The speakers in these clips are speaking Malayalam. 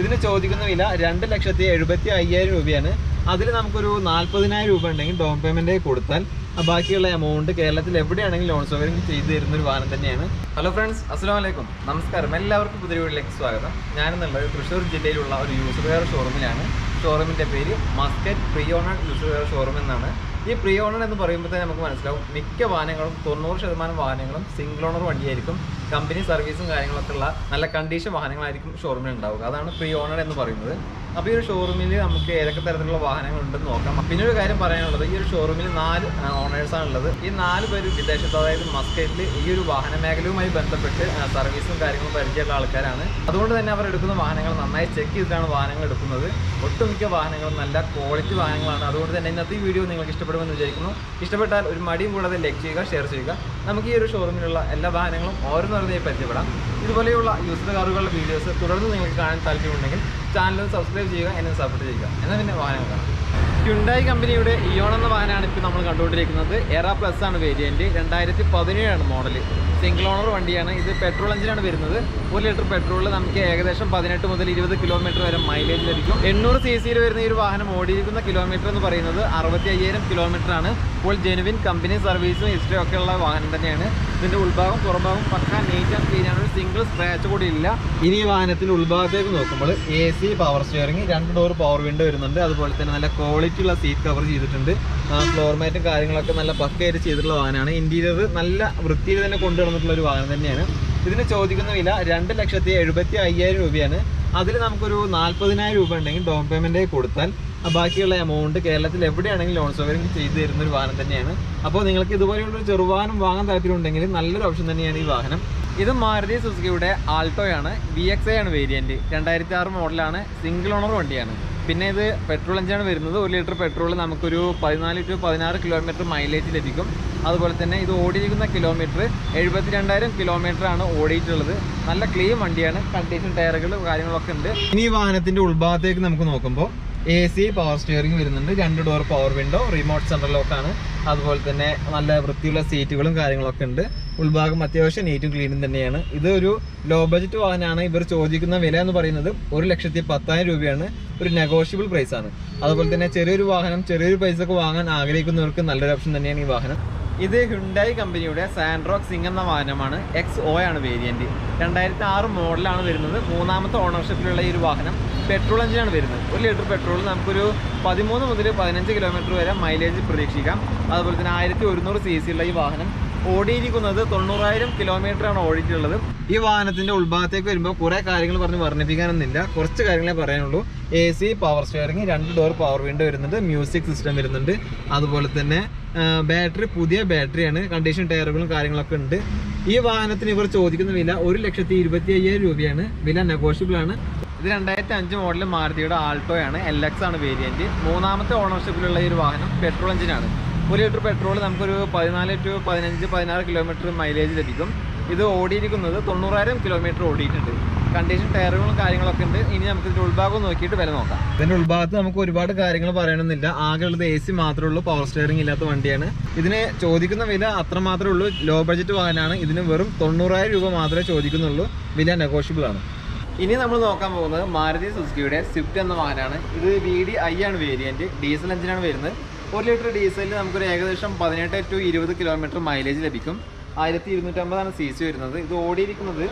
ഇതിനെ ചോദിക്കുന്ന വില 2,75,000 രൂപയാണ്. അതിൽ നമുക്കൊരു 40,000 രൂപ ഉണ്ടെങ്കിൽ ഡൗൺ പേയ്മെന്റ് കൊടുത്താൽ ബാക്കിയുള്ള എമൗണ്ട് കേരളത്തിൽ എവിടെയാണെങ്കിലും ലോൺ സൗകര്യം ചെയ്തു തരുന്ന ഒരു വാഹനം തന്നെയാണ്. ഹലോ ഫ്രണ്ട്സ്, അസ്സലാമു അലൈക്കും, നമസ്കാരം. എല്ലാവർക്കും പുതിയ വീഡിയോയിലേക്ക് സ്വാഗതം. ഞാനെന്നുള്ളത് തൃശ്ശൂർ ജില്ലയിലുള്ള ഒരു യൂസ്ഡ് കാർ ഷോറൂമിലാണ്. ഷോറൂമിൻ്റെ പേര് Muscat pre owned used car showroom എന്നാണ്. ഈ പ്രീ ഓണർ എന്ന് പറയുമ്പോൾ തന്നെ നമുക്ക് മനസ്സിലാവും മിക്ക വാഹനങ്ങളും 90% വാഹനങ്ങളും സിംഗിൾ ഓണർ വണ്ടിയായിരിക്കും. കമ്പനി സർവീസും കാര്യങ്ങളൊക്കെ ഉള്ള നല്ല കണ്ടീഷൻ വാഹനങ്ങളായിരിക്കും ഷോറൂമിൽ ഉണ്ടാവുക. അതാണ് പ്രീ ഓണർ എന്ന് പറയുന്നത്. അപ്പോൾ ഈ ഒരു ഷോറൂമിൽ നമുക്ക് ഏതൊക്കെ തരത്തിലുള്ള വാഹനങ്ങളുണ്ടെന്ന് നോക്കാം. പിന്നെ ഒരു കാര്യം പറയാനുള്ളത്, ഈ ഒരു ഷോറൂമിൽ 4 ഓണേഴ്സാണുള്ളത്. ഈ 4 പേര് വിദേശത്ത്, അതായത് മസ്കറ്റിൽ ഈ ഒരു വാഹന മേഖലയുമായി ബന്ധപ്പെട്ട് സർവീസും കാര്യങ്ങളും പരിചയമുള്ള ആൾക്കാരാണ്. അതുകൊണ്ട് തന്നെ അവർ എടുക്കുന്ന വാഹനങ്ങൾ നന്നായി ചെക്ക് ചെയ്തിട്ടാണ് വാഹനങ്ങൾ എടുക്കുന്നത്. ഒട്ടുമിക്ക വാഹനങ്ങളും നല്ല ക്വാളിറ്റി വാഹനങ്ങളാണ്. അതുകൊണ്ട് തന്നെ ഇന്നത്തെ ഈ വീഡിയോ നിങ്ങൾക്ക് ഇഷ്ടപ്പെടുമെന്ന് വിചാരിക്കുന്നു. ഇഷ്ടപ്പെട്ടാൽ ഒരു മടിയും കൂടാതെ ലൈക്ക് ചെയ്യുക, ഷെയർ ചെയ്യുക. നമുക്ക് ഈ ഒരു ഷോറൂമിലുള്ള എല്ലാ വാഹനങ്ങളും ഓരോന്നോരോന്നായി പരിചയപ്പെടാം. ഇതുപോലെയുള്ള യൂസ്ഡ് കാറുകളുടെ വീഡിയോസ് തുടർന്ന് നിങ്ങൾക്ക് കാണാൻ താല്പര്യമുണ്ടെങ്കിൽ ചാനൽ സബ്സ്ക്രൈബ് ചെയ്യുക, എന്നെ സപ്പോർട്ട് ചെയ്യുക. എന്നാൽ പിന്നെ വാഹനം കാണാം. ഹ്യുണ്ടായി കമ്പനിയുടെ ഇയോൺ എന്ന വാഹനമാണ് ഇപ്പോൾ നമ്മൾ കണ്ടുകൊണ്ടിരിക്കുന്നത്. എറ പ്ലസ് ആണ് വേരിയൻറ്റ്. 2017 മോഡൽ സിംഗിൾ ഓണർ വണ്ടിയാണ്. ഇത് പെട്രോൾ എഞ്ചിനാണ് വരുന്നത്. 1 ലിറ്റർ പെട്രോളിൽ നമുക്ക് ഏകദേശം 18 മുതൽ 20 കിലോമീറ്റർ വരെ മൈലേജ് ലഭിക്കും. 800cc വരുന്ന ഈ ഒരു വാഹനം ഓടിയിരിക്കുന്ന കിലോമീറ്റർ എന്ന് പറയുന്നത് 65,000 കിലോമീറ്റർ ആണ്. ഇപ്പോൾ ജെനുവിൻ കമ്പനി സർവീസും ഹിസ്റ്ററി ഒക്കെ ഉള്ള വാഹനം തന്നെയാണ്. ഇതിൻ്റെ ഉൾഭാഗം പുറംഭാഗം പക്കാ നീറ്റ് ആൻഡ് ക്ലീൻ ആണ്. ഒരു സിംഗിൾ സ്ക്രാച്ച് കൂടി ഇല്ല. ഇനി ഈ വാഹനത്തിൻ്റെ ഉൾഭാഗത്തേക്ക് നോക്കുമ്പോൾ AC power steering, 2 door power window വരുന്നുണ്ട്. അതുപോലെ തന്നെ നല്ല ക്വാളിറ്റി ഉള്ള സീറ്റ് കവർ ചെയ്തിട്ടുണ്ട്. ഫ്ലോർ മാറ്റും കാര്യങ്ങളൊക്കെ നല്ല പക്കയായിട്ട് ചെയ്തിട്ടുള്ള വാഹനമാണ്. ഇൻറ്റീരിയർ നല്ല വൃത്തിയിൽ തന്നെ കൊണ്ടുവന്നിട്ടുള്ള ഒരു വാഹനം തന്നെയാണ്. ഇതിന് ചോദിക്കുന്ന വില 2,75,000 രൂപയാണ്. അതിൽ നമുക്കൊരു 40,000 രൂപ ഉണ്ടെങ്കിൽ ഡൗൺ പേയ്മെൻ്റ് കൊടുത്താൽ ബാക്കിയുള്ള എമൗണ്ട് കേരളത്തിൽ എവിടെയാണെങ്കിലും ലോൺ സൗകര്യം ചെയ്തു തരുന്ന ഒരു വാഹനം തന്നെയാണ്. അപ്പോൾ നിങ്ങൾക്ക് ഇതുപോലെയുള്ളൊരു ചെറുവാഹനം വാങ്ങാൻ താല്പര്യമുണ്ടെങ്കിൽ നല്ലൊരു ഓപ്ഷൻ തന്നെയാണ് ഈ വാഹനം. ഇത് മാരുതി സുസുക്കിയുടെ ആൾട്ടോയാണ്. VXi ആണ് വേരിയൻറ്റ്. 2006 മോഡലാണ്. സിംഗിൾ ഓണർ വണ്ടിയാണ്. പിന്നെ ഇത് പെട്രോൾ എഞ്ചിനാണ് വരുന്നത്. 1 ലിറ്റർ പെട്രോൾ നമുക്കൊരു 14 to 16 കിലോമീറ്റർ മൈലേജ് ലഭിക്കും. അതുപോലെ തന്നെ ഇത് ഓടിയിരിക്കുന്ന കിലോമീറ്റർ 72,000 കിലോമീറ്റർ ആണ് ഓടിയിട്ടുള്ളത്. നല്ല ക്ലീൻ വണ്ടിയാണ്. കണ്ടീഷൻ ടയറുകൾ കാര്യങ്ങളൊക്കെ ഉണ്ട്. ഇനി ഈ വാഹനത്തിൻ്റെ ഉൾഭാഗത്തേക്ക് നമുക്ക് നോക്കുമ്പോൾ AC പവർ സ്റ്റിയറിംഗ് വരുന്നുണ്ട്. 2 door power window, remote central ലോക്കാണ്. അതുപോലെ തന്നെ നല്ല വൃത്തിയുള്ള സീറ്റുകളും കാര്യങ്ങളൊക്കെ ഉണ്ട്. ഉൾഭാഗം അത്യാവശ്യം നീറ്റും ക്ലീനും തന്നെയാണ്. ഇതൊരു ലോ ബഡ്ജറ്റ് വാഹനമാണ്. ഇവർ ചോദിക്കുന്ന വില എന്ന് പറയുന്നത് 1,10,000 രൂപയാണ്. ഒരു നെഗോഷ്യബിൾ പ്രൈസാണ്. അതുപോലെ തന്നെ ചെറിയൊരു വാഹനം ചെറിയൊരു പൈസക്ക് വാങ്ങാൻ ആഗ്രഹിക്കുന്നവർക്ക് നല്ലൊരു ഓപ്ഷൻ തന്നെയാണ് ഈ വാഹനം. ഇത് ഹ്യുണ്ടായി കമ്പനിയുടെ സാൻഡ്രോക് സിംഗ് എന്ന വാഹനമാണ്. XO ആണ് വേരിയൻറ്റ്. 2006 മോഡലാണ് വരുന്നത്. 3ാമത്തെ ഓണർഷിപ്പിലുള്ള ഈ ഒരു വാഹനം പെട്രോൾ എഞ്ചിനാണ് വരുന്നത്. 1 ലിറ്റർ പെട്രോളിൽ നമുക്കൊരു 13 മുതൽ 15 കിലോമീറ്റർ വരെ മൈലേജ് പ്രതീക്ഷിക്കാം. അതുപോലെ തന്നെ 1,100cc ഉള്ള ഈ വാഹനം ഓടിയിരിക്കുന്നത് 90,000 കിലോമീറ്ററാണ് ഓടിയിട്ടുള്ളത്. ഈ വാഹനത്തിൻ്റെ ഉൾഭാഗത്തേക്ക് വരുമ്പോൾ കുറേ കാര്യങ്ങൾ വർണ്ണിപ്പിക്കാനൊന്നുമില്ല. കുറച്ച് കാര്യങ്ങളെ പറയാനുള്ളൂ. AC power steering, 2 door power window വരുന്നുണ്ട്, മ്യൂസിക് സിസ്റ്റം വരുന്നുണ്ട്. അതുപോലെ തന്നെ ബാറ്ററി പുതിയ ബാറ്ററിയാണ്. കണ്ടീഷൻ ടയറുകളും കാര്യങ്ങളൊക്കെ ഉണ്ട്. ഈ വാഹനത്തിന് ഇവർ ചോദിക്കുന്ന വില 1,25,000 രൂപയാണ്. വില നെഗോഷ്യബിളാണ്. ഇത് 2005 മോഡൽ മാരുതിയുടെ ആൾട്ടോയാണ്. LX ആണ് വേരിയൻറ്റ്. 3ാമത്തെ ഓണർഷിപ്പിലുള്ള ഈ ഒരു വാഹനം പെട്രോൾ എഞ്ചിനാണ്. 1 ലിറ്റർ പെട്രോൾ നമുക്കൊരു 14 to 16 കിലോമീറ്റർ മൈലേജ് ലഭിക്കും. ഇത് ഓടിയിരിക്കുന്നത് 90,000 കിലോമീറ്റർ ഓടിയിട്ടുണ്ട്. കണ്ടീഷൻ ടയറുകളും കാര്യങ്ങളൊക്കെ ഉണ്ട്. ഇനി നമുക്ക് ഇതിൻ്റെ ഉൾഭാഗം നോക്കിയിട്ട് വില നോക്കാം. ഇതിൻ്റെ ഉൾഭാഗത്ത് നമുക്ക് ഒരുപാട് കാര്യങ്ങൾ പറയണമെന്നില്ല. ആകെ ഉള്ളത് AC മാത്രമേ ഉള്ളൂ. പവർ സ്റ്റിയറിംഗ് ഇല്ലാത്ത വണ്ടിയാണ്. ഇതിന് ചോദിക്കുന്ന വില അത്ര മാത്രമേ ഉള്ളൂ. ലോ ബഡ്ജറ്റ് വാഹനമാണ്. ഇതിന് വെറും 90,000 രൂപ മാത്രമേ ചോദിക്കുന്നുള്ളൂ. വില നെഗോഷ്യബിൾ ആണ്. ഇനി നമ്മൾ നോക്കാൻ പോകുന്നത് മാരുതി സുസുക്കിയുടെ സ്വിഫ്റ്റ് എന്ന വാഹനമാണ്. ഇത് VDi ആണ് വേരിയൻറ്റ്. ഡീസൽ എഞ്ചിനാണ് വരുന്നത്. 1 ലിറ്റർ ഡീസലിൽ നമുക്കൊരു ഏകദേശം 18 to 20 കിലോമീറ്റർ മൈലേജ് ലഭിക്കും. 1,250cc വരുന്നത്. ഇത് ഓടിയിരിക്കുന്നത്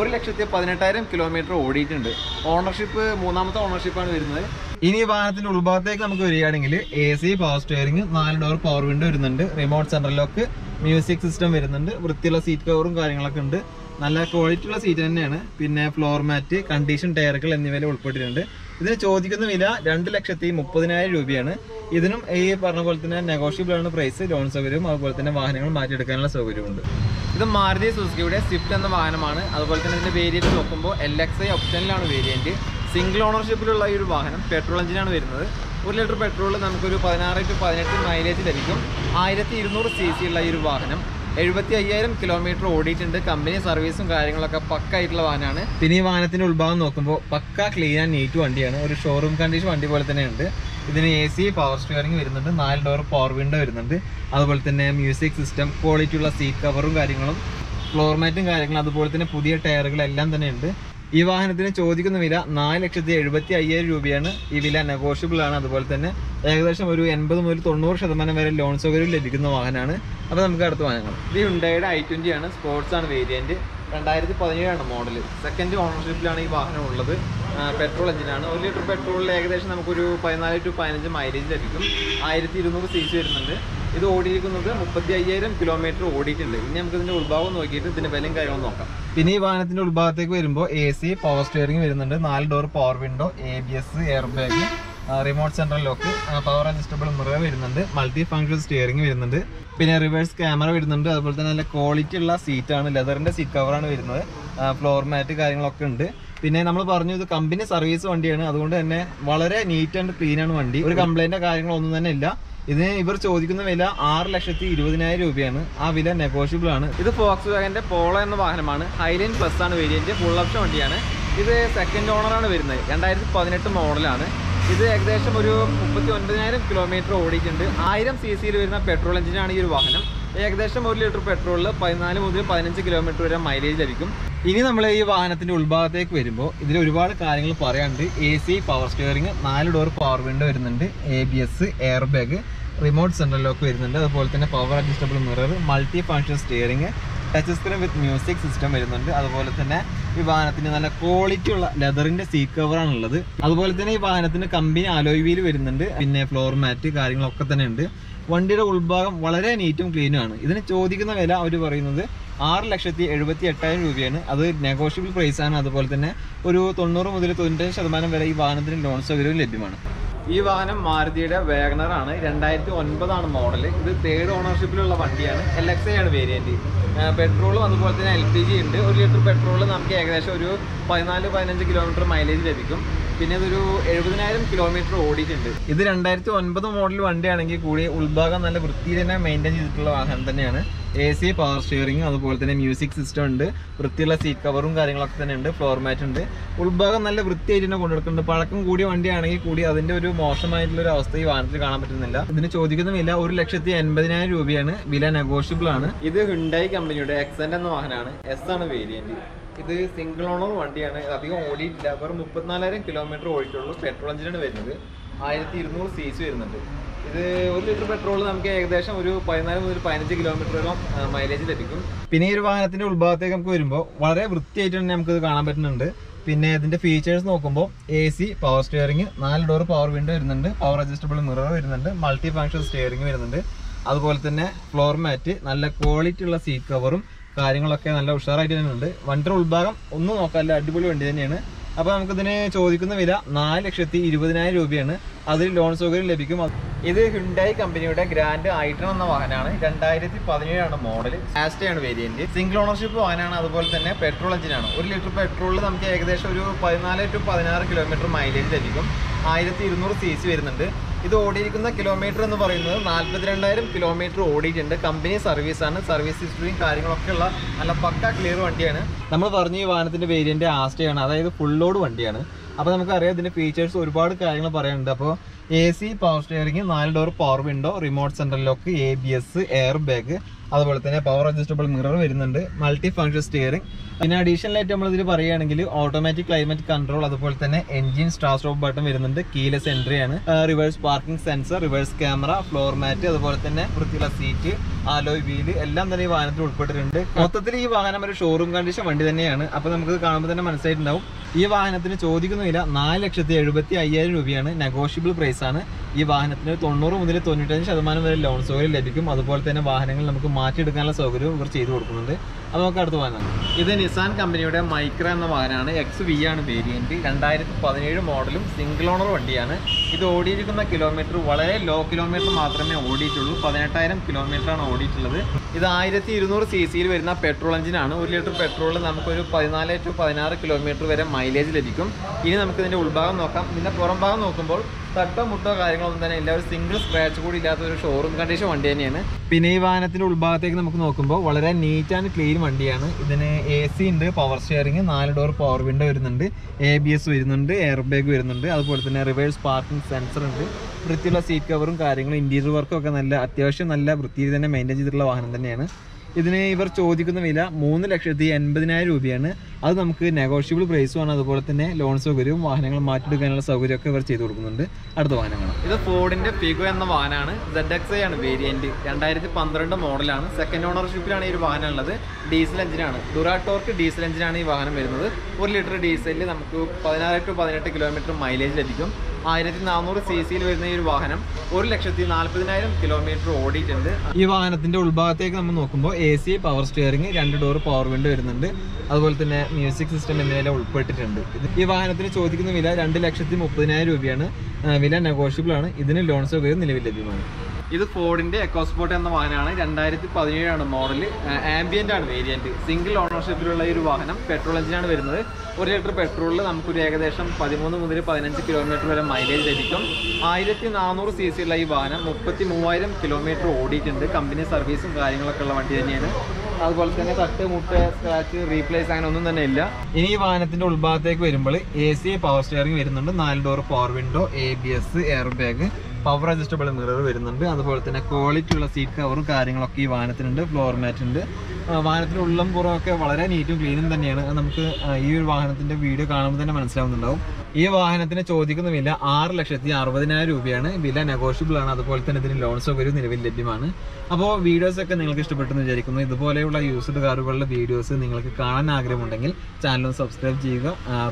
1,18,000 കിലോമീറ്റർ ഓടിയിട്ടുണ്ട്. ഓണർഷിപ്പ് 3ാമത്തെ ഓണർഷിപ്പാണ് വരുന്നത്. ഇനി വാഹനത്തിൻ്റെ ഉൾഭാഗത്തേക്ക് നമുക്ക് വരികയാണെങ്കിൽ AC power steering, 4 door power window വരുന്നുണ്ട്, remote central lock, music system വരുന്നുണ്ട്. വൃത്തിയുള്ള സീറ്റ് കവറും കാര്യങ്ങളൊക്കെ ഉണ്ട്. നല്ല ക്വാളിറ്റി ഉള്ള സീറ്റ് തന്നെയാണ്. പിന്നെ ഫ്ലോർ മാറ്റ്, കണ്ടീഷൻ ടയറുകൾ എന്നിവയിൽ ഉൾപ്പെട്ടിട്ടുണ്ട്. ഇതിന് ചോദിക്കുന്ന വില 2,30,000 രൂപയാണ്. ഇതിനും ഈ പറഞ്ഞ പോലെ തന്നെ നെഗോഷ്യബിളാണ് പ്രൈസ്. ലോൺ സൗകര്യവും അതുപോലെ തന്നെ വാഹനങ്ങൾ മാറ്റിയെടുക്കാനുള്ള സൗകര്യമുണ്ട്. ഇത് മാരുതി സുസുക്കിയുടെ സ്വിഫ്റ്റ് എന്ന വാഹനമാണ്. അതുപോലെ തന്നെ ഇതിൻ്റെ വേരിയൻറ്റ് നോക്കുമ്പോൾ LXi ഓപ്ഷനിലാണ് വേരിയൻറ്റ്. സിംഗിൾ ഓണർഷിപ്പിലുള്ള ഈ ഒരു വാഹനം പെട്രോൾ എഞ്ചിനാണ് വരുന്നത്. 1 ലിറ്റർ പെട്രോളിൽ നമുക്കൊരു 16 to 18 മൈലേജ് ലഭിക്കും. 1,200cc ഉള്ള ഈ ഒരു വാഹനം 75,000 കിലോമീറ്റർ ഓടിയിട്ടുണ്ട്. കമ്പനി സർവീസും കാര്യങ്ങളൊക്കെ പക്ക ആയിട്ടുള്ള വാഹനമാണ്. പിന്നെ ഈ വാഹനത്തിൻ്റെ ഉൾഭാഗം നോക്കുമ്പോൾ പക്ക ക്ലീൻ ആൻഡ് നീറ്റ് വണ്ടിയാണ്. ഒരു ഷോറൂം കണ്ടീഷൻ വണ്ടി പോലെ തന്നെയുണ്ട്. ഇതിന് AC പവർ സ്റ്റിയറിംഗ് വരുന്നുണ്ട്, 4 ഡോർ പവർ വിൻഡോ വരുന്നുണ്ട്. അതുപോലെ തന്നെ മ്യൂസിക് സിസ്റ്റം, ക്വാളിറ്റി ഉള്ള സീറ്റ് കവറും കാര്യങ്ങളും, ഫ്ലോർ മാറ്റും കാര്യങ്ങളും, അതുപോലെ തന്നെ പുതിയ ടയറുകളെല്ലാം തന്നെയുണ്ട്. ഈ വാഹനത്തിന് ചോദിക്കുന്ന വില 4,75,000 രൂപയാണ്. ഈ വില നെഗോഷ്യബിൾ ആണ്. അതുപോലെ തന്നെ ഏകദേശം ഒരു 80 മുതൽ 90% വരെ ലോൺ സൗകര്യം ലഭിക്കുന്ന വാഹനമാണ്. അപ്പോൾ നമുക്ക് അടുത്ത വാഹനങ്ങൾ ഇത് ഹ്യുണ്ടായിയുടെ i20 ആണ്. സ്പോർട്സ് ആണ് വേരിയൻറ്റ്. 2017 മോഡൽ. സെക്കൻഡ് ഓണർഷിപ്പിലാണ് ഈ വാഹനം ഉള്ളത്. പെട്രോൾ എഞ്ചിനാണ്. 1 ലിറ്റർ പെട്രോളിൽ ഏകദേശം നമുക്കൊരു 14 to 15 മൈലേജ് ലഭിക്കും. 1200 cc വരുന്നുണ്ട്. ഇത് ഓടിയിരിക്കുന്നത് 35,000 കിലോമീറ്റർ ഓടിയിട്ടുണ്ട്. ഇനി നമുക്ക് ഇതിന്റെ ഉത്ഭാവം നോക്കിയിട്ട് ഇതിന്റെ വിലയും കാര്യങ്ങളും നോക്കാം. പിന്നെ ഈ വാഹനത്തിന്റെ ഉത്ഭാവത്തേക്ക് വരുമ്പോൾ AC പവർ സ്റ്റിയറിംഗ് വരുന്നുണ്ട്. 4 door power window, ABS, air bag, remote central lock, power adjustable mirror വരുന്നുണ്ട്. മൾട്ടി ഫംഗ്ഷൻ സ്റ്റിയറിംഗ് വരുന്നുണ്ട്. പിന്നെ റിവേഴ്സ് ക്യാമറ വരുന്നുണ്ട്. അതുപോലെ തന്നെ നല്ല ക്വാളിറ്റി ഉള്ള സീറ്റാണ്. ലെതറിന്റെ സീറ്റ് കവറാണ് വരുന്നത്. ഫ്ലോർ മാറ്റ് കാര്യങ്ങളൊക്കെ ഉണ്ട്. പിന്നെ നമ്മൾ പറഞ്ഞു ഇത് കമ്പനി സർവീസ് വണ്ടിയാണ്. അതുകൊണ്ട് തന്നെ വളരെ നീറ്റ് ആൻഡ് ക്ലീൻ ആണ് വണ്ടി. ഒരു കംപ്ലൈന്റോ കാര്യങ്ങളൊന്നും തന്നെ ഇല്ല. ഇതിന് ഇവർ ചോദിക്കുന്ന വില 6,20,000 രൂപയാണ്. ആ വില നെഗോഷ്യബിൾ ആണ്. ഇത് ഫോക്സ്വാഗന്റെ പോളോ എന്ന വാഹനമാണ്. ഹൈലൈൻ പ്ലസ് ആണ് വേരിയന്റ്. ഫുൾ ഓപ്ഷൻ വണ്ടിയാണ്. ഇത് സെക്കൻഡ് ഓണറാണ് വരുന്നത്. 2018 മോഡലാണ്. ഇത് ഏകദേശം ഒരു 39,000 കിലോമീറ്റർ ഓടിയിട്ടുണ്ട്. 1000 cc വരുന്ന പെട്രോൾ എഞ്ചിനാണ് ഈ ഒരു വാഹനം. ഏകദേശം 1 ലിറ്റർ പെട്രോളിൽ 14 മുതൽ 15 കിലോമീറ്റർ വരെ മൈലേജ് ലഭിക്കും. ഇനി നമ്മൾ ഈ വാഹനത്തിന്റെ ഉൾഭാഗത്തേക്ക് വരുമ്പോൾ ഇതിൽ ഒരുപാട് കാര്യങ്ങൾ പറയാനുണ്ട്. AC power steering, 4 door power window വരുന്നുണ്ട്, ABS, air bag, remote central lock വരുന്നുണ്ട്. അതുപോലെ തന്നെ power adjustable mirror, multi function steering, touch screen with music system വരുന്നുണ്ട്. അതുപോലെ തന്നെ ഈ വാഹനത്തിന് നല്ല ക്വാളിറ്റി ഉള്ള ലെതറിന്റെ സീറ്റ് കവറാണുള്ളത്. അതുപോലെ തന്നെ ഈ വാഹനത്തിന് കമ്പനി അലോയ് വീൽ വരുന്നുണ്ട്. പിന്നെ ഫ്ലോർ മാറ്റ് കാര്യങ്ങളൊക്കെ തന്നെ ഉണ്ട്. വണ്ടിയുടെ ഉൾഭാഗം വളരെ നീറ്റും ക്ലീനും ആണ്. ഇതിന് ചോദിക്കുന്ന വില അവർ പറയുന്നത് 6,78,000 രൂപയാണ്. അത് നെഗോഷ്യബിൾ പ്രൈസ് ആണ്. അതുപോലെ തന്നെ ഒരു 90 മുതൽ 95% വരെ ഈ വാഹനത്തിന് ലോൺ സൗകര്യവും ലഭ്യമാണ്. ഈ വാഹനം മാരുതിയുടെ വാഗണറാണ്. 2009 മോഡൽ. ഇത് 3rd ഓണർഷിപ്പിലുള്ള വണ്ടിയാണ്. LXi ആണ് വേരിയന്റ്. പെട്രോളും അതുപോലെ തന്നെ LPG ഉണ്ട്. 1 ലിറ്റർ പെട്രോളിൽ നമുക്ക് ഏകദേശം ഒരു 14-15 കിലോമീറ്റർ മൈലേജ് ലഭിക്കും. പിന്നെ ഇതൊരു 70,000 കിലോമീറ്റർ ഓടിയിട്ടുണ്ട്. ഇത് 2009 മോഡൽ വണ്ടിയാണെങ്കിൽ കൂടി ഉൾഭാഗം നല്ല വൃത്തിയിൽ തന്നെ മെയിൻറ്റെയിൻ ചെയ്തിട്ടുള്ള വാഹനം തന്നെയാണ്. AC പവർ സ്റ്റിയറിംഗ്, അതുപോലെ തന്നെ മ്യൂസിക് സിസ്റ്റം ഉണ്ട്. വൃത്തിയുള്ള സീറ്റ് കവറും കാര്യങ്ങളൊക്കെ തന്നെ ഉണ്ട്. ഫ്ലോർ മാറ്റ് ഉണ്ട്. ഉൾഭാഗം നല്ല വൃത്തിയായിട്ട് തന്നെ കൊണ്ടുവരുന്നുണ്ട്. പഴക്കം കൂടിയ വണ്ടിയാണെങ്കിൽ കൂടി അതിൻ്റെ ഒരു മോശമായിട്ടുള്ള ഒരു അവസ്ഥ ഈ വാഹനത്തിൽ കാണാൻ പറ്റുന്നില്ല. ഇതിന് ചോദിക്കുന്ന വില 1,80,000 രൂപയാണ്. വില നെഗോഷ്യബിൾ ആണ്. ഇത് ഹ്യുണ്ടായി കമ്പനിയുടെ എക്സെന്റ് എന്ന വാഹനമാണ്. S ആണ് വേരിയന്റ്. ഇത് സിംഗിൾ ഓണർ വണ്ടിയാണ്. അധികം ഓടിയിട്ടില്ല. വെറും 34,000 കിലോമീറ്റർ ഓടിയിട്ടുള്ളൂ. പെട്രോൾ എഞ്ചിനാണ് വരുന്നത്. 1200 cc വരുന്നുണ്ട്. ഇത് 1 ലിറ്റർ പെട്രോളിൽ നമുക്ക് ഏകദേശം ഒരു 14 മുതൽ 15 കിലോമീറ്റർ വരെ മൈലേജ് ലഭിക്കും. പിന്നെ ഈ ഒരു വാഹനത്തിന്റെ ഉൾഭാഗത്തേക്ക് നമുക്ക് വരുമ്പോൾ വളരെ വൃത്തിയായിട്ട് തന്നെ നമുക്കിത് കാണാൻ പറ്റുന്നുണ്ട്. പിന്നെ ഇതിന്റെ ഫീച്ചേഴ്സ് നോക്കുമ്പോൾ AC power steering, 4 door power window വരുന്നുണ്ട്, പവർ അഡ്ജസ്റ്റബിൾ മിറർ വരുന്നുണ്ട്, മൾട്ടി ഫംഗ്ഷൻ സ്റ്റിയറിംഗ് വരുന്നുണ്ട്. അതുപോലെ തന്നെ ഫ്ലോർ മാറ്റ്, നല്ല ക്വാളിറ്റി ഉള്ള സീറ്റ് കവറും കാര്യങ്ങളൊക്കെ നല്ല ഉഷാറായിട്ട് തന്നെ ഉണ്ട്. വണ്ടിയുടെ ഉൾഭാഗം ഒന്നും നോക്കാനില്ല. അടിപൊളി വണ്ടി തന്നെയാണ്. അപ്പോൾ നമുക്കിതിന് ചോദിക്കുന്ന വില 4,20,000 രൂപയാണ്. അതിൽ ലോൺ സൗകര്യം ലഭിക്കും. ഇത് ഹ്യുണ്ടായി കമ്പനിയുടെ ഗ്രാൻഡ് i10 എന്ന വാഹനമാണ്. 2017 മോഡൽ. ആസ്റ്റയാണ് വേരിയന്റ്. സിംഗിൾ ഓണർഷിപ്പ് വാഹനമാണ്. അതുപോലെ തന്നെ പെട്രോൾ എഞ്ചിനാണ്. 1 ലിറ്റർ പെട്രോളിൽ നമുക്ക് ഏകദേശം ഒരു 14 to 16 കിലോമീറ്റർ മൈലേജ് ലഭിക്കും. 1200 cc വരുന്നുണ്ട്. ഇത് ഓടിയിരിക്കുന്ന കിലോമീറ്റർ എന്ന് പറയുന്നത് 42,000 കിലോമീറ്റർ ഓടിയിട്ടുണ്ട്. കമ്പനി സർവീസാണ്. സർവീസ് ഹിസ്റ്ററിയും കാര്യങ്ങളൊക്കെ ഉള്ള നല്ല പക്ക ക്ലിയർ വണ്ടിയാണ്. നമ്മൾ പറഞ്ഞ ഈ വാഹനത്തിൻ്റെ വേരിയൻ്റ് ആസ്റ്റയാണ്. അതായത് ഫുൾ ലോഡ് വണ്ടിയാണ്. അപ്പോൾ നമുക്കറിയാം ഇതിൻ്റെ ഫീച്ചേഴ്സ് ഒരുപാട് കാര്യങ്ങൾ പറയാനുണ്ട്. അപ്പോൾ AC power steering, 4 door power window, remote central lock, ABS, air bag, അതുപോലെ തന്നെ പവർ അഡ്ജസ്റ്റബിൾ മിറർ വരുന്നുണ്ട്, മൾട്ടി ഫംഗ്ഷൻ സ്റ്റിയറിംഗ്. പിന്നെ അഡീഷണൽ ആയിട്ട് നമ്മളിതിൽ പറയുകയാണെങ്കിൽ ഓട്ടോമാറ്റിക് ക്ലൈമറ്റ് കൺട്രോൾ, അതുപോലെ തന്നെ എൻജിൻ സ്റ്റാർട്ട് സ്റ്റോപ്പ് ബട്ടൺ വരുന്നുണ്ട്. കീലെസ് എൻട്രി ആണ്. Reverse parking sensor, reverse camera, floor mat, അതുപോലെ തന്നെ വൃത്തിയുള്ള സീറ്റ്, അലോയ് വീല് എല്ലാം തന്നെ ഈ വാഹനത്തിൽ ഉൾപ്പെട്ടിട്ടുണ്ട്. മൊത്തത്തിൽ ഈ വാഹനം ഒരു ഷോറൂം കണ്ടീഷൻ വണ്ടി തന്നെയാണ്. അപ്പോൾ നമുക്കിത് കാണുമ്പോൾ തന്നെ മനസ്സിലായിട്ടുണ്ടാവും. ഈ വാഹനത്തിന് ചോദിക്കുന്ന വില 4,70,000 രൂപയാണ്. നെഗോഷ്യബിൾ പ്രൈസ് ആണ്. ഈ വാഹനത്തിന് 90 മുതൽ 95% വരെ ലോൺ സൗകര്യം ലഭിക്കും. അതുപോലെ തന്നെ വാഹനങ്ങൾ നമുക്ക് മാറ്റിയെടുക്കാനുള്ള സൗകര്യം ഇവർ ചെയ്തു കൊടുക്കുന്നുണ്ട്. അപ്പോൾ നമുക്ക് അടുത്ത വാഹനം ഇത് നിസാൻ കമ്പനിയുടെ മൈക്ര എന്ന വാഹനമാണ്. XV ആണ് വേരിയന്റ്. 2017 മോഡലും സിംഗിൾ ഓണർ വണ്ടിയാണ്. ഇത് ഓടിയിരിക്കുന്ന കിലോമീറ്റർ വളരെ ലോ കിലോമീറ്റർ മാത്രമേ ഓടിയിട്ടുള്ളൂ. 18,000 കിലോമീറ്ററാണ് ഓടിയിട്ടുള്ളത്. ഇത് 1200 cc വരുന്ന പെട്രോൾ എഞ്ചിനാണ്. 1 ലിറ്റർ പെട്രോളിൽ നമുക്കൊരു 14 to 16 കിലോമീറ്റർ വരെ മൈലേജ് ലഭിക്കും. ഇനി നമുക്കിതിൻ്റെ ഉൾഭാഗം നോക്കാം. ഇതിൻ്റെ പുറം ഭാഗം നോക്കുമ്പോൾ തട്ടോ മുട്ടോ കാര്യങ്ങളൊന്നും തന്നെ ഇല്ല. ഒരു സിംഗിൾ സ്ക്രാച്ച് കൂടി ഇല്ലാത്ത ഒരു ഷോറൂം കണ്ടീഷൻ വണ്ടി തന്നെയാണ്. പിന്നെ ഈ വാഹനത്തിൻ്റെ ഉൾഭാഗത്തേക്ക് നമുക്ക് നോക്കുമ്പോൾ വളരെ നീറ്റ് ആൻഡ് ക്ലീൻ വണ്ടിയാണ്. ഇതിന് AC ഉണ്ട്, power steering, 4 door power window വരുന്നുണ്ട്, ABS വരുന്നുണ്ട്, എയർ ബാഗ് വരുന്നുണ്ട്, അതുപോലെ തന്നെ റിവേഴ്സ് പാർക്കിംഗ് സെൻസർ ഉണ്ട്. വൃത്തിയുള്ള സീറ്റ് കവറും കാര്യങ്ങളും ഇൻറ്റീരിയർ വർക്കും ഒക്കെ നല്ല അത്യാവശ്യം നല്ല വൃത്തിയിൽ തന്നെ മെയിൻറ്റെയിൻ ചെയ്തിട്ടുള്ള വാഹനം തന്നെയാണ്. ഇതിന് ഇവർ ചോദിക്കുന്ന വില 3,80,000 രൂപയാണ്. അത് നമുക്ക് നെഗോഷ്യബിൾ പ്രൈസുമാണ്. അതുപോലെ തന്നെ ലോൺ സൗകര്യവും വാഹനങ്ങൾ മാറ്റിയെടുക്കാനുള്ള സൗകര്യമൊക്കെ ഇവർ ചെയ്തു കൊടുക്കുന്നുണ്ട്. അടുത്ത വാഹനമാണ് ഇത് ഫോർഡിന്റെ ഫിഗോ എന്ന വാഹനമാണ്. ZXi ആണ് വേരിയന്റ്, 2012 മോഡലാണ്. സെക്കൻഡ് ഓണർഷിപ്പിലാണ് ഈ ഒരു വാഹനം ഉള്ളത്. ഡീസൽ എഞ്ചിനാണ്, ഡുറാടോർക്ക് ഡീസൽ എഞ്ചിനാണ് ഈ വാഹനം വരുന്നത്. 1 ലിറ്റർ ഡീസലിൽ നമുക്ക് 16 to 18 കിലോമീറ്റർ മൈലേജ് ലഭിക്കും. 1400cc വരുന്ന ഈ ഒരു വാഹനം 1,40,000 കിലോമീറ്റർ ഓടിയിട്ടുണ്ട്. ഈ വാഹനത്തിന്റെ ഉൾഭാഗത്തേക്ക് നമ്മൾ നോക്കുമ്പോൾ AC, power steering, 2 door power window വരുന്നുണ്ട്. അതുപോലെ തന്നെ മ്യൂസിക് സിസ്റ്റം എന്നിവയെല്ലാം ഉൾപ്പെട്ടിട്ടുണ്ട്. ഈ വാഹനത്തിന് ചോദിക്കുന്ന വില 2,30,000 രൂപയാണ്. വില നെഗോഷ്യബിൾ ആണ്. ഇതിന് ലോൺ സൗകര്യം നിലവിൽ ലഭ്യമാണ്. ഇത് ഫോർഡിന്റെ എക്കോസ്പോർട്ട് എന്ന വാഹനമാണ്. 2017 മോഡൽ, ആംബിയന്റ് ആണ് വേരിയന്റ്. സിംഗിൾ ഓണർഷിപ്പിലുള്ള ഈ ഒരു വാഹനം പെട്രോൾ എഞ്ചിനാണ് വരുന്നത്. 1 ലിറ്റർ പെട്രോളിൽ നമുക്കൊരു ഏകദേശം 13 മുതൽ 15 കിലോമീറ്റർ വരെ മൈലേജ് ലഭിക്കും. 1400cc ഉള്ള ഈ വാഹനം 33,000 കിലോമീറ്റർ ഓടിയിട്ടുണ്ട്. കമ്പനി സർവീസും കാര്യങ്ങളൊക്കെ ഉള്ള വണ്ടി തന്നെയാണ്. അതുപോലെ തന്നെ തട്ട്, മുട്ട്, സ്ക്രാച്ച്, റീപ്ലേസ് അങ്ങനെ ഒന്നും തന്നെ ഇല്ല. ഇനി ഈ വാഹനത്തിന്റെ ഉൾഭാഗത്തേക്ക് വരുമ്പോൾ AC, പവർ സ്റ്റിയറിംഗ് വരുന്നുണ്ട്. 4 door power window, ABS, air bag, power adjustable mirror വരുന്നുണ്ട്. അതുപോലെ തന്നെ ക്വാളിറ്റി ഉള്ള സീറ്റ് കവറും കാര്യങ്ങളൊക്കെ ഈ വാഹനത്തിനുണ്ട്. ഫ്ലോർ മാറ്റ് ഉണ്ട്. വാഹനത്തിന് ഉള്ളം പുറമൊക്കെ വളരെ നീറ്റും ക്ലീനും തന്നെയാണ്. നമുക്ക് ഈ ഒരു വാഹനത്തിന്റെ വീഡിയോ കാണുമ്പോൾ തന്നെ മനസ്സിലാവുന്നുണ്ടാവും. ഈ വാഹനത്തിന് ചോദിക്കുന്ന വില 6,60,000 രൂപയാണ്. വില നെഗോഷ്യബിൾ ആണ്. അതുപോലെ തന്നെ ഇതിന് ലോൺ സൗകര്യം നിലവിൽ ലഭ്യമാണ്. അപ്പോൾ വീഡിയോസ് ഒക്കെ നിങ്ങൾക്ക് ഇഷ്ടപ്പെട്ടെന്ന് വിചാരിക്കുന്നു. ഇതുപോലെയുള്ള യൂസ്ഡ് കാറുകളുടെ വീഡിയോസ് നിങ്ങൾക്ക് കാണാൻ ആഗ്രഹമുണ്ടെങ്കിൽ ചാനൽ സബ്സ്ക്രൈബ് ചെയ്യുക.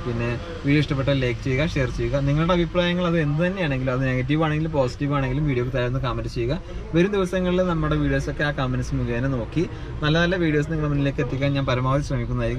പിന്നെ വീഡിയോ ഇഷ്ടപ്പെട്ടാൽ ലൈക്ക് ചെയ്യുക, ഷെയർ ചെയ്യുക. നിങ്ങളുടെ അഭിപ്രായങ്ങൾ അത് എന്ത് തന്നെയാണെങ്കിലും, അത് നെഗറ്റീവ് ആണെങ്കിലും പോസിറ്റീവ് ആണെങ്കിലും വീഡിയോക്ക് താഴെ കമൻറ്റ് ചെയ്യുക. വരും ദിവസങ്ങളിൽ നമ്മുടെ വീഡിയോസൊക്കെ ആ കമൻറ്റ്സ് മുഖേന നോക്കി നല്ല വീഡിയോസ് നിങ്ങളുടെ മുന്നിലേക്ക് എത്തിക്കാൻ ഞാൻ പരമാവധി ശ്രമിക്കുന്നതായിരിക്കും.